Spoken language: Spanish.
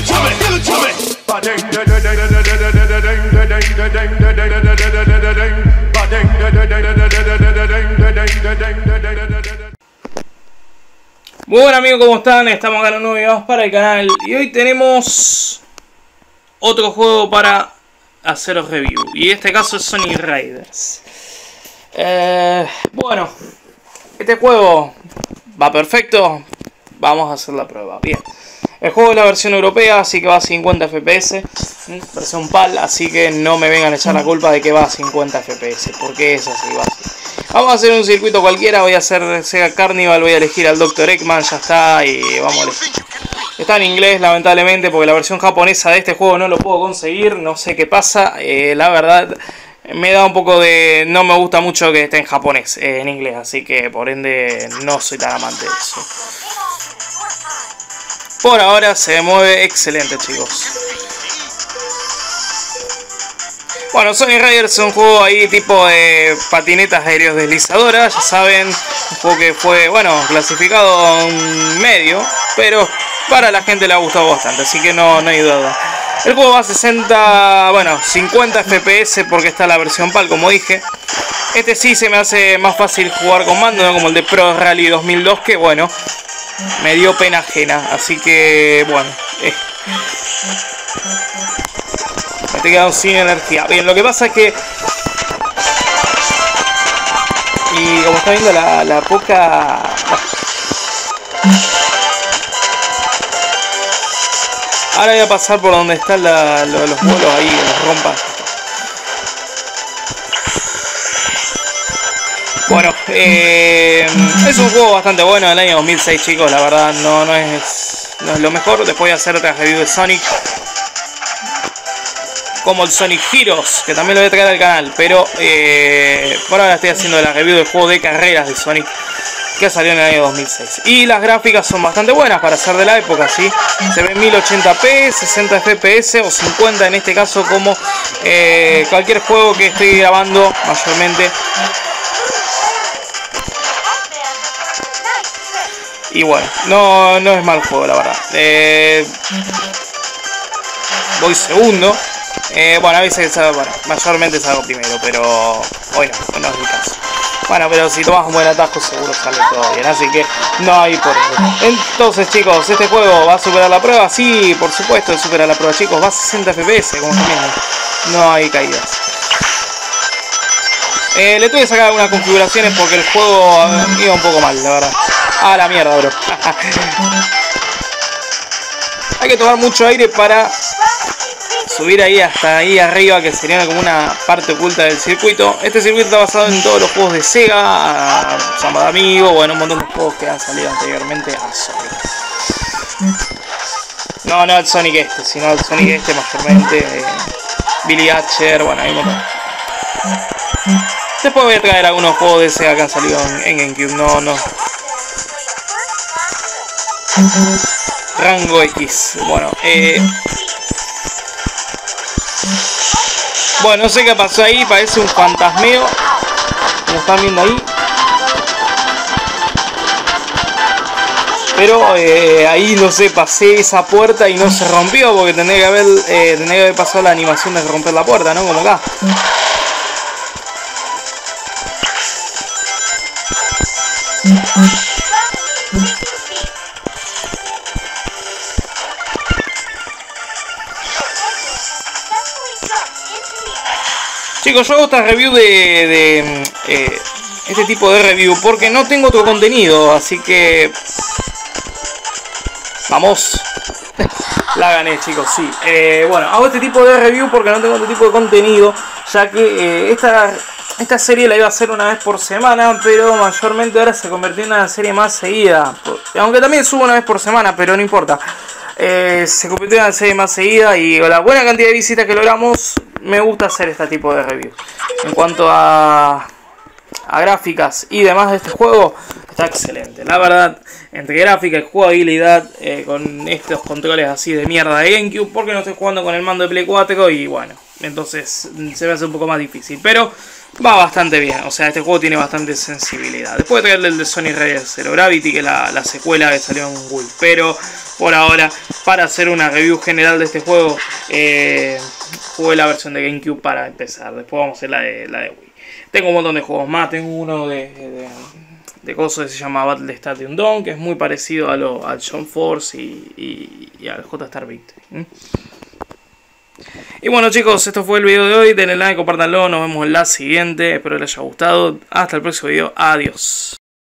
Muy buen amigos, ¿cómo están? Estamos acá en un nuevo video para el canal y hoy tenemos otro juego para haceros review. Y en este caso es Sonic Riders. Bueno, este juego va perfecto. Vamos a hacer la prueba. Bien. El juego es la versión europea, así que va a 50 FPS. Versión PAL, así que no me vengan a echar la culpa de que va a 50 FPS. Porque es así, va así. Vamos a hacer un circuito cualquiera, voy a hacer SEGA Carnival, voy a elegir al Dr. Eggman, ya está, y vamos a elegir. Está en inglés, lamentablemente, porque la versión japonesa de este juego no lo puedo conseguir, no sé qué pasa, la verdad, me da un poco de... no me gusta mucho que esté en japonés, en inglés, así que por ende no soy tan amante de eso. Por ahora se mueve excelente, chicos. Bueno, Sonic Riders es un juego ahí tipo de patinetas aéreos deslizadoras, ya saben, un juego que fue, bueno, clasificado en medio, pero para la gente le ha gustado bastante, así que no hay duda. El juego va a 60, bueno, 50 FPS porque está la versión PAL, como dije. Este sí se me hace más fácil jugar con mando, ¿no? Como el de Pro Rally 2002, que bueno, me dio pena ajena, así que bueno. Te quedaron sin energía. Bien, lo que pasa es que... y como está viendo la poca... ahora voy a pasar por donde están los vuelos ahí, las rompas. Bueno, es un juego bastante bueno del año 2006, chicos. La verdad no es lo mejor. Después voy a hacer otra review de Sonic, como el Sonic Heroes, que también lo voy a traer al canal, pero por ahora estoy haciendo la review del juego de carreras de Sonic que salió en el año 2006. Y las gráficas son bastante buenas para ser de la época, ¿sí? Se ven 1080p, 60 fps o 50 en este caso, como cualquier juego que estoy grabando mayormente. Y bueno, no es mal juego, la verdad. Voy segundo. Bueno, a veces mayormente salgo primero, pero hoy no es mi caso. Bueno, pero si tomas un buen atajo seguro sale todo bien, así que no hay por eso. Entonces, chicos, este juego va a superar la prueba. Sí, por supuesto, supera la prueba, chicos. Va a 60 FPS, como están viendo. No hay caídas. Le tuve que sacar algunas configuraciones porque el juego iba un poco mal, la verdad. A la mierda, bro. Hay que tomar mucho aire para... subir ahí hasta ahí arriba, que sería como una parte oculta del circuito. Este circuito está basado en todos los juegos de SEGA, Samba de Amigo, bueno, un montón de juegos que han salido anteriormente a Sonic. No el Sonic este, sino el Sonic este mayormente, Billy Hatcher, bueno, hay un montón. Después voy a traer algunos juegos de SEGA que han salido en Gamecube, Rango X, bueno, bueno, no sé qué pasó ahí, parece un fantasmeo. Como están viendo ahí. Pero ahí, no sé, pasé esa puerta y no se rompió. Porque tendría que haber pasado la animación de romper la puerta, ¿no? Como acá. Chicos, yo hago esta review de este tipo de review porque no tengo otro contenido, así que vamos. La gané, chicos, sí. Bueno, hago este tipo de review porque no tengo otro tipo de contenido, ya que esta serie la iba a hacer una vez por semana, pero mayormente ahora se convirtió en una serie más seguida. Aunque también subo una vez por semana, pero no importa. Se convirtió en una serie más seguida y la buena cantidad de visitas que logramos, me gusta hacer este tipo de reviews. En cuanto a gráficas y demás de este juego, está excelente. La verdad, entre gráfica y jugabilidad, con estos controles así de mierda de Gamecube, porque no estoy jugando con el mando de Play 4 y bueno, entonces se me hace un poco más difícil. Pero va bastante bien. O sea, este juego tiene bastante sensibilidad. Después de traerle el de Sonic Riders Zero Gravity, que es la secuela que salió en Wii. Pero por ahora, para hacer una review general de este juego, jugué la versión de GameCube para empezar. Después vamos a hacer la de Wii. Tengo un montón de juegos más. Tengo uno de cosas que se llama Battle Stadium Dawn, que es muy parecido al Jump Force y al J Star Bits. Y bueno, chicos, esto fue el video de hoy. Denle like, compártanlo, nos vemos en la siguiente. Espero les haya gustado. Hasta el próximo video, adiós.